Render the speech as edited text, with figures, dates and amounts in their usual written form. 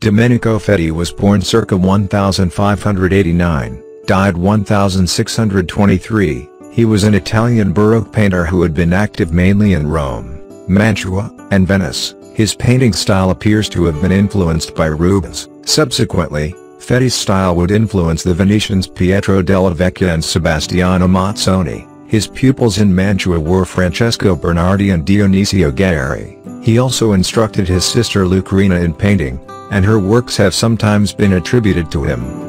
Domenico Fetti was born circa 1589, died 1623. He was an Italian Baroque painter who had been active mainly in Rome, Mantua, and Venice. His painting style appears to have been influenced by Rubens. Subsequently, Fetti's style would influence the Venetians Pietro della Vecchia and Sebastiano Mazzoni. His pupils in Mantua were Francesco Bernardi and Dionisio Guerri. He also instructed his sister Lucrina in painting, and her works have sometimes been attributed to him.